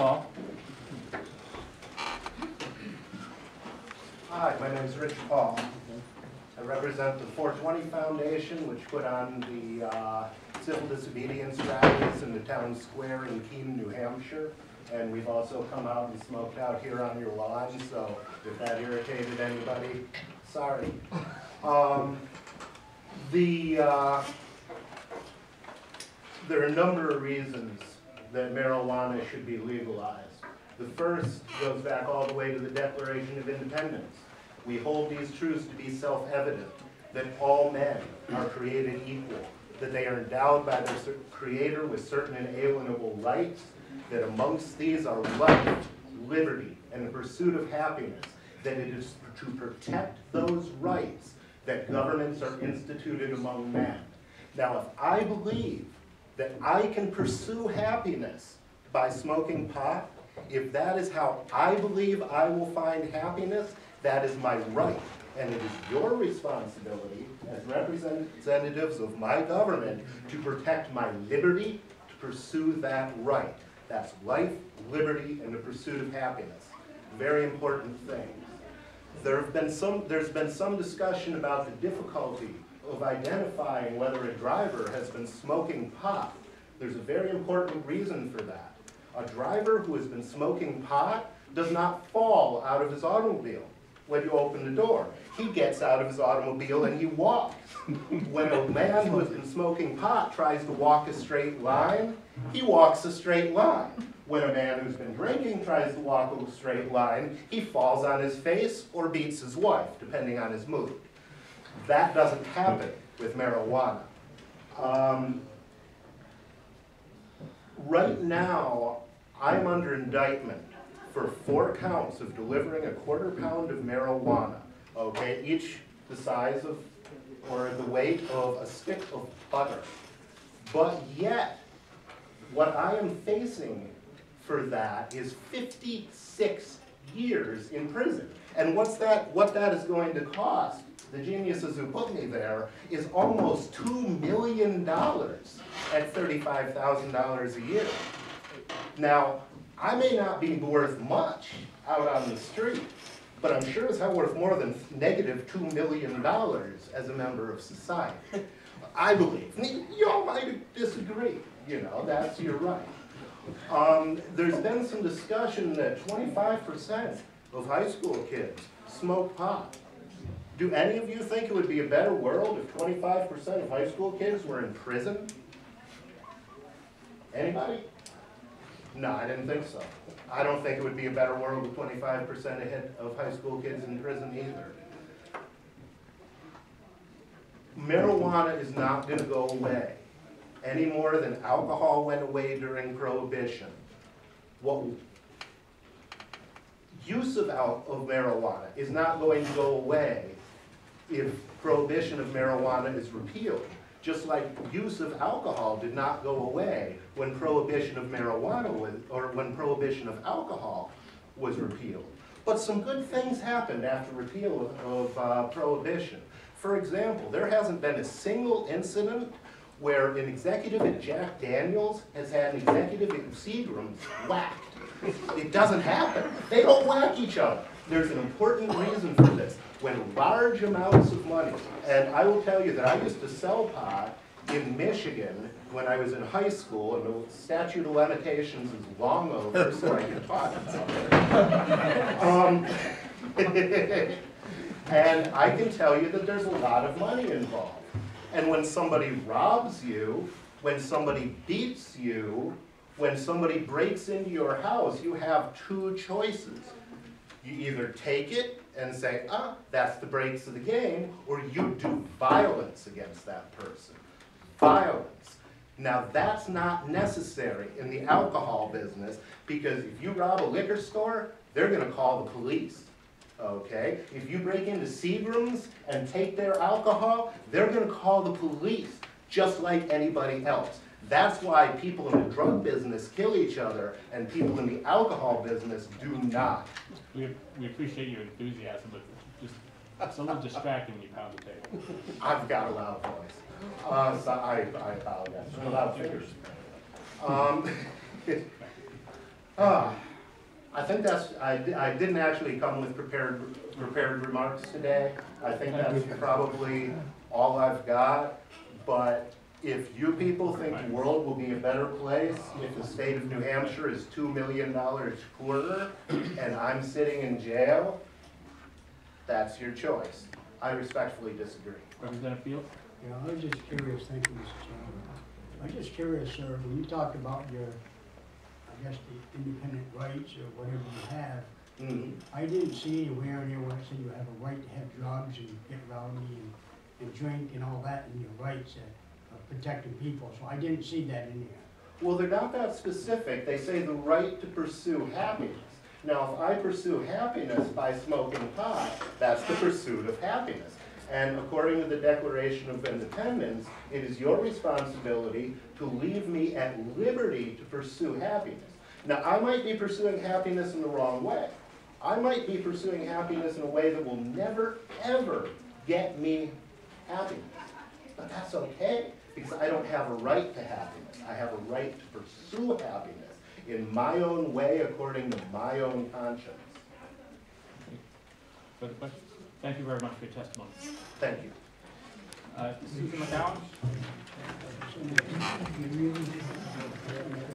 call. Hi, my name is Rich Paul. I represent the 420 Foundation, which put on the civil disobedience rallies in the town square in Keene, New Hampshire. And we've also come out and smoked out here on your lawn, so if that irritated anybody, sorry. There are a number of reasons that marijuana should be legalized. The first goes back all the way to the Declaration of Independence. We hold these truths to be self-evident, that all men are created equal, that they are endowed by their Creator with certain inalienable rights, that amongst these are life, liberty, and the pursuit of happiness, that it is to protect those rights that governments are instituted among men. Now, if I believe that I can pursue happiness by smoking pot, if that is how I believe I will find happiness, that is my right, and it is your responsibility as representatives of my government to protect my liberty, to pursue that right. That's life, liberty, and the pursuit of happiness. Very important things. There's been some discussion about the difficulty of identifying whether a driver has been smoking pot. There's a very important reason for that. A driver who has been smoking pot does not fall out of his automobile when you open the door. He gets out of his automobile and he walks. When a man who has been smoking pot tries to walk a straight line, he walks a straight line. When a man who's been drinking tries to walk a straight line, he falls on his face or beats his wife, depending on his mood. That doesn't happen with marijuana. Right now, I'm under indictment for 4 counts of delivering a quarter-pound of marijuana, okay, each the size of, or the weight of a stick of butter. But yet, what I am facing for that is 56 years in prison. And what that is going to cost, the geniuses who put me there, is almost $2 million at $35,000 a year. Now, I may not be worth much out on the street, but I'm sure as hell worth more than negative $2 million as a member of society. I believe. Y'all might disagree. You know, that's your right. There's been some discussion that 25% of high school kids smoke pot. Do any of you think it would be a better world if 25% of high school kids were in prison? Anybody? No, I didn't think so. I don't think it would be a better world with 25% of high school kids in prison either. Marijuana is not going to go away any more than alcohol went away during Prohibition. What use of marijuana is not going to go away if Prohibition of marijuana is repealed. Just like use of alcohol did not go away when Prohibition of marijuana was, or when Prohibition of alcohol was repealed. But some good things happened after repeal of Prohibition. For example, there hasn't been a single incident where an executive at Jack Daniels has had an executive at Seagram's whacked. It doesn't happen. They don't whack each other. There's an important reason for this. When large amounts of money, and I will tell you that I used to sell pot in Michigan when I was in high school, and the statute of limitations is long over, so I can talk about it. And I can tell you that there's a lot of money involved. And when somebody robs you, when somebody beats you, when somebody breaks into your house, you have 2 choices. You either take it and say, ah, that's the breaks of the game, or you do violence against that person. Violence. Now that's not necessary in the alcohol business, because if you rob a liquor store, they're gonna call the police. Okay, if you break into Seagram's and take their alcohol, they're going to call the police, just like anybody else. That's why people in the drug business kill each other, and people in the alcohol business do not. We appreciate your enthusiasm, but just, it's a little distracting when you pound the table. I've got a loud voice. So I apologize. Loud fingers. I think that's, I didn't actually come with prepared remarks today. I think that's probably all I've got, but if you people think the world will be a better place if the state of New Hampshire is $2 million poorer and I'm sitting in jail, that's your choice. I respectfully disagree. Representative Field? Yeah, I was just curious, thank you, Mr. Chairman. I was just curious, sir, when you talked about your, I guess, the independent rights or whatever you have, I didn't see anywhere in there where it said you have a right to have drugs and get rowdy and drink and all that, and your rights of protecting people. So I didn't see that in there. Well, they're not that specific. They say the right to pursue happiness. Now, if I pursue happiness by smoking pot, that's the pursuit of happiness. And according to the Declaration of Independence, it is your responsibility to leave me at liberty to pursue happiness. Now, I might be pursuing happiness in the wrong way. I might be pursuing happiness in a way that will never, ever get me happiness. But that's okay, because I don't have a right to happiness. I have a right to pursue happiness in my own way, according to my own conscience. Further questions? Thank you very much for your testimony. Thank you. Susan McCown.